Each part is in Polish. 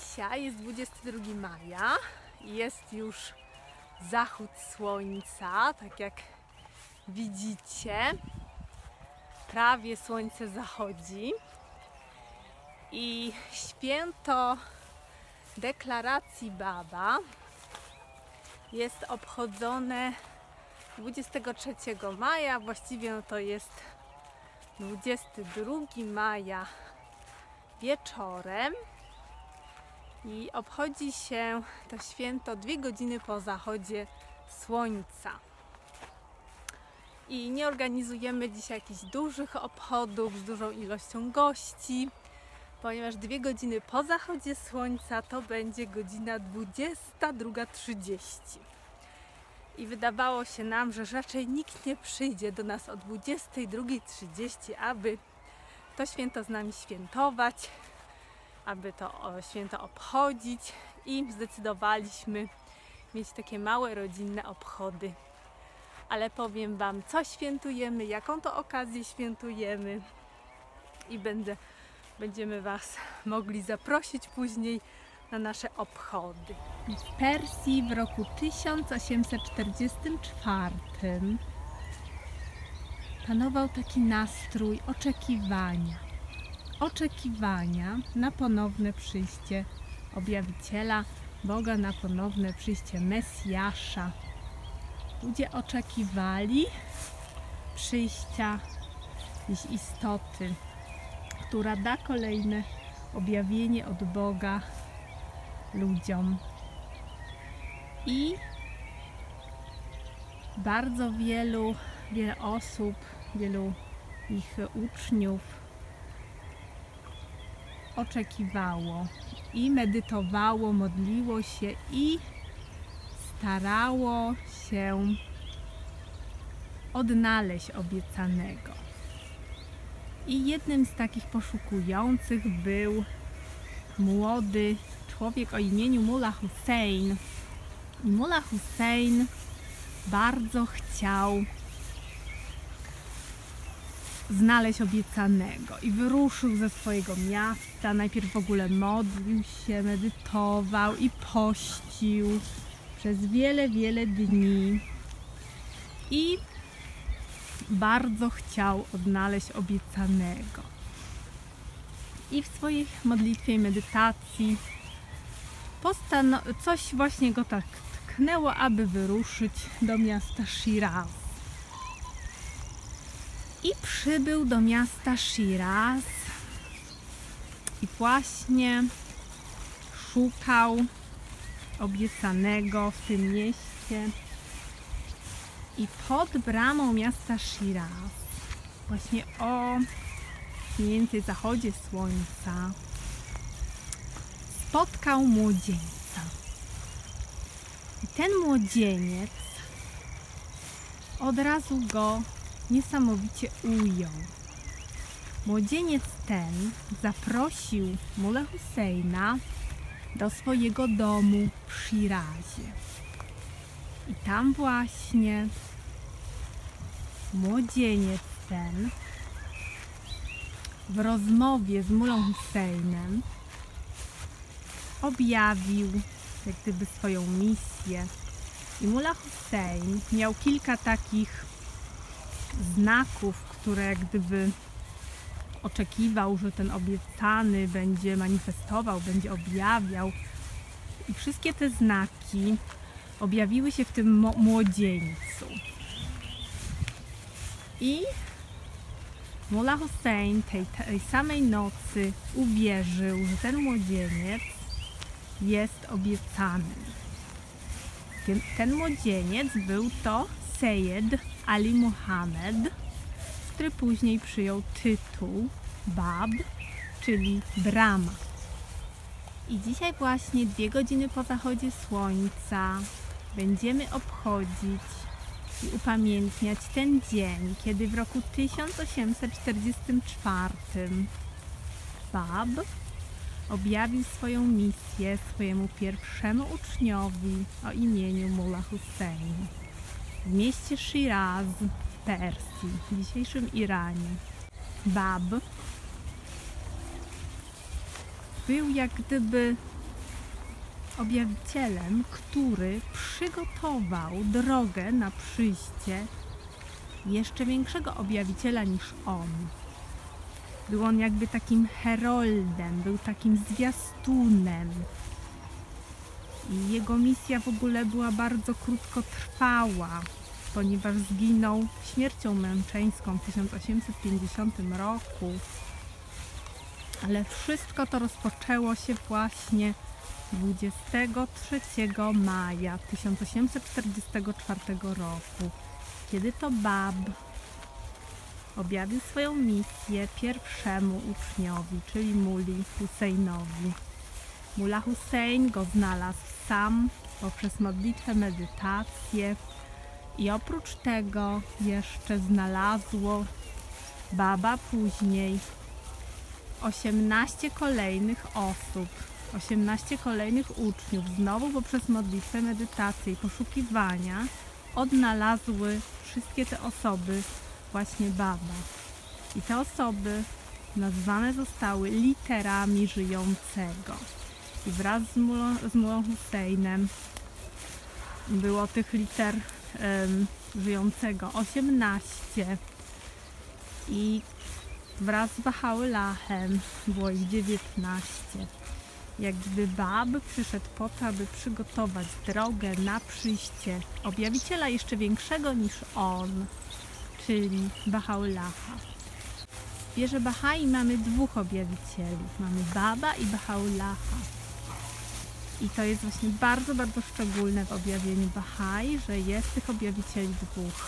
Dzisiaj jest 22 maja, jest już zachód słońca, tak jak widzicie, prawie słońce zachodzi i święto deklaracji Bába jest obchodzone 23 maja, właściwie to jest 22 maja wieczorem i obchodzi się to święto 2 godziny po zachodzie słońca. I nie organizujemy dzisiaj jakichś dużych obchodów z dużą ilością gości, ponieważ 2 godziny po zachodzie słońca to będzie godzina 22:30. I wydawało się nam, że raczej nikt nie przyjdzie do nas o 22:30, aby to święto z nami świętować, aby to święto obchodzić, i zdecydowaliśmy mieć takie małe rodzinne obchody. Ale powiem Wam, co świętujemy, jaką to okazję świętujemy i będziemy Was mogli zaprosić później na nasze obchody. W Persji w roku 1844 panował taki nastrój oczekiwania na ponowne przyjście Objawiciela Boga, na ponowne przyjście Mesjasza. Ludzie oczekiwali przyjścia jakiejś istoty, która da kolejne objawienie od Boga ludziom. I bardzo wiele osób, wielu ich uczniów oczekiwało i medytowało, modliło się i starało się odnaleźć obiecanego. I jednym z takich poszukujących był młody człowiek o imieniu Mullá Husayn. I Mullá Husayn bardzo chciał znaleźć obiecanego i wyruszył ze swojego miasta. Najpierw w ogóle modlił się, medytował i pościł przez wiele dni i bardzo chciał odnaleźć obiecanego. I w swojej modlitwie i medytacji coś właśnie go tak tknęło, aby wyruszyć do miasta Shiraz. I przybył do miasta Shiraz i właśnie szukał obiecanego w tym mieście. I pod bramą miasta Shiraz, właśnie o mniej więcej zachodzie słońca, spotkał młodzieńca. I ten młodzieniec od razu go niesamowicie ujął. Młodzieniec ten zaprosił Mullę Husayna do swojego domu w Shirazie. I tam właśnie młodzieniec ten w rozmowie z Mullą Husaynem objawił jak gdyby swoją misję. I Mullá Husayn miał kilka takich znaków, które jak gdyby oczekiwał, że ten obiecany będzie manifestował, będzie objawiał. I wszystkie te znaki objawiły się w tym młodzieńcu. I Mullá Husayn tej samej nocy uwierzył, że ten młodzieniec jest obiecany. Ten młodzieniec był to Seyed Ali Muhammad, który później przyjął tytuł Báb, czyli brama. I dzisiaj właśnie 2 godziny po zachodzie słońca będziemy obchodzić i upamiętniać ten dzień, kiedy w roku 1844 Báb objawił swoją misję swojemu pierwszemu uczniowi o imieniu Mullá Husayn w mieście Shiraz w Persji, w dzisiejszym Iranie. Báb był jak gdyby objawicielem, który przygotował drogę na przyjście jeszcze większego objawiciela niż on. Był on jakby takim heroldem, był takim zwiastunem. I jego misja w ogóle była bardzo krótkotrwała, ponieważ zginął śmiercią męczeńską w 1850 roku. Ale wszystko to rozpoczęło się właśnie 23 maja 1844 roku, kiedy to Báb objawił swoją misję pierwszemu uczniowi, czyli Mulli Husejnowi. Mullá Husayn go znalazł sam poprzez modlitwę, medytację i oprócz tego jeszcze znalazło Bába później 18 kolejnych osób, 18 kolejnych uczniów, znowu poprzez modlitwę, medytację i poszukiwania odnalazły wszystkie te osoby właśnie Bába. I te osoby nazwane zostały literami żyjącego. I wraz z Mullą Husaynem było tych liter żyjącego 18 i wraz z Bahá'u'lláhem było ich 19. Jakby Báb przyszedł po to, aby przygotować drogę na przyjście objawiciela jeszcze większego niż on, czyli Bahá'u'lláha. W wierze Bahai mamy dwóch objawicieli, mamy Bába i Bahá'u'lláha. I to jest właśnie bardzo, bardzo szczególne w objawieniu Bahai, że jest tych objawicieli dwóch.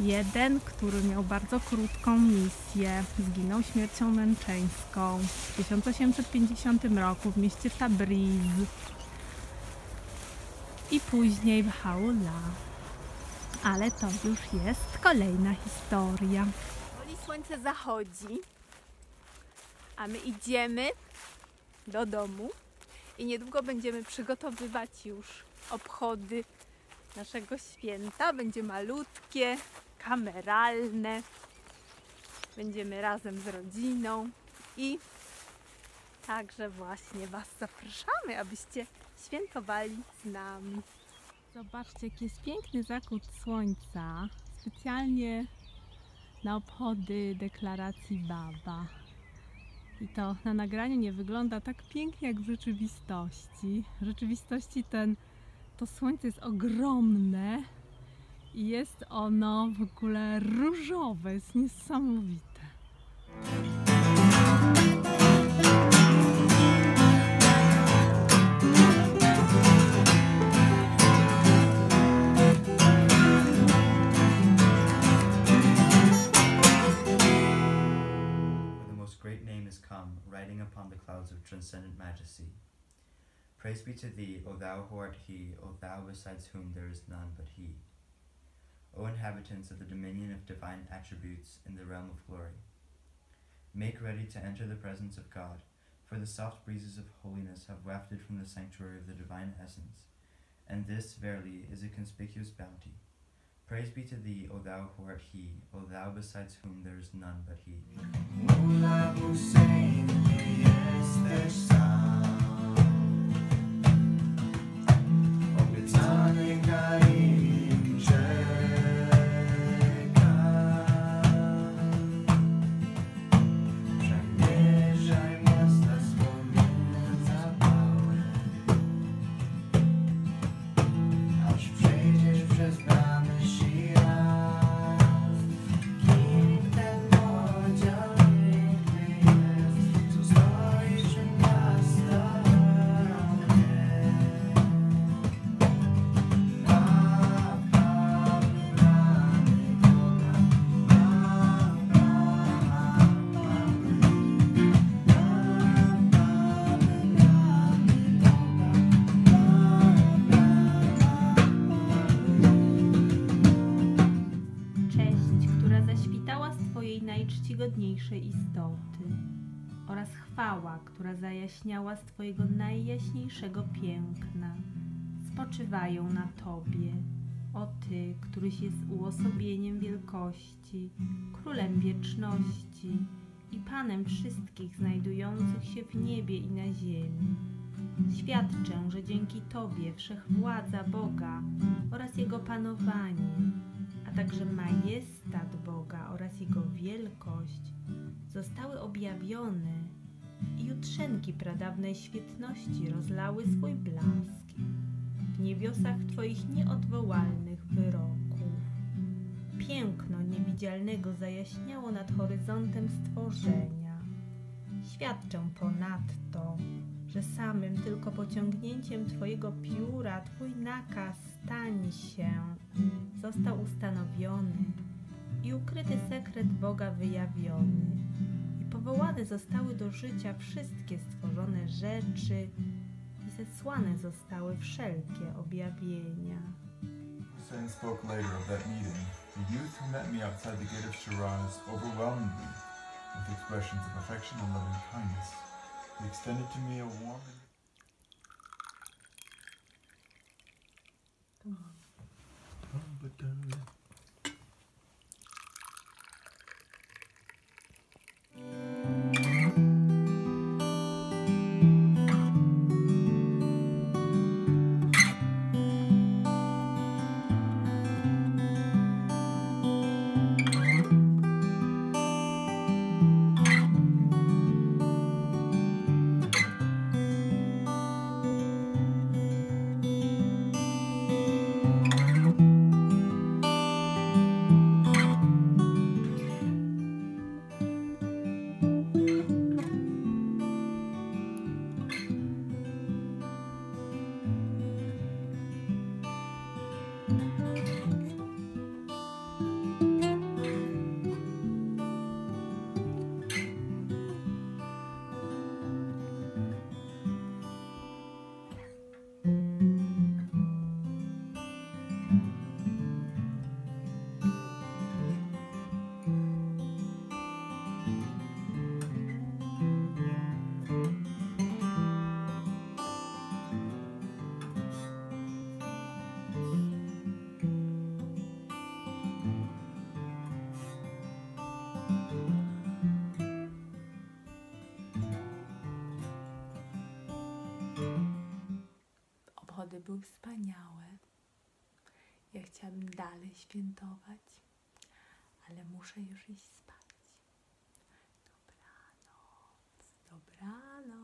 Jeden, który miał bardzo krótką misję, zginął śmiercią męczeńską w 1850 roku w mieście Tabriz i później Bahá'u'lláh. Ale to już jest kolejna historia. Powoli słońce zachodzi, a my idziemy do domu i niedługo będziemy przygotowywać już obchody naszego święta. Będzie malutkie, kameralne. Będziemy razem z rodziną i także właśnie Was zapraszamy, abyście świętowali z nami. Zobaczcie, jaki jest piękny zachód słońca. Specjalnie na obchody deklaracji Bába. I to na nagraniu nie wygląda tak pięknie jak w rzeczywistości. W rzeczywistości to słońce jest ogromne i jest ono w ogóle różowe, jest niesamowite. For the most great name has come, riding upon the clouds of transcendent majesty. Praise be to Thee, O Thou who art He, O Thou besides whom there is none but He. O inhabitants of the dominion of divine attributes in the realm of glory, make ready to enter the presence of God, for the soft breezes of holiness have wafted from the sanctuary of the divine essence, and this, verily, is a conspicuous bounty. Praise be to Thee, O Thou who art He, O Thou besides whom there is none but He. Mullá Husayn, He is their son. Najczcigodniejszej istoty oraz chwała, która zajaśniała z Twojego najjaśniejszego piękna, spoczywają na Tobie, o Ty, któryś jest uosobieniem wielkości, królem wieczności i Panem wszystkich znajdujących się w niebie i na ziemi. Świadczę, że dzięki Tobie wszechwładza Boga oraz Jego panowanie, a także majestat Boga oraz Jego wielkość zostały objawione i jutrzenki pradawnej świetności rozlały swój blask w niebiosach Twoich nieodwołalnych wyroków. Piękno niewidzialnego zajaśniało nad horyzontem stworzenia. Świadczę ponadto, że samym tylko pociągnięciem Twojego pióra Twój nakaz stań się został ustanowiony i ukryty sekret Boga wyjawiony, i powołane zostały do życia wszystkie stworzone rzeczy i zesłane zostały wszelkie objawienia. Husayn spoke later of that meeting. The youth who met me outside the gate of Shiraz overwhelmed me with expressions of affection and loving kindness. They extended to me a warm... Były wspaniałe. Ja chciałabym dalej świętować, ale muszę już iść spać. Dobranoc, dobranoc.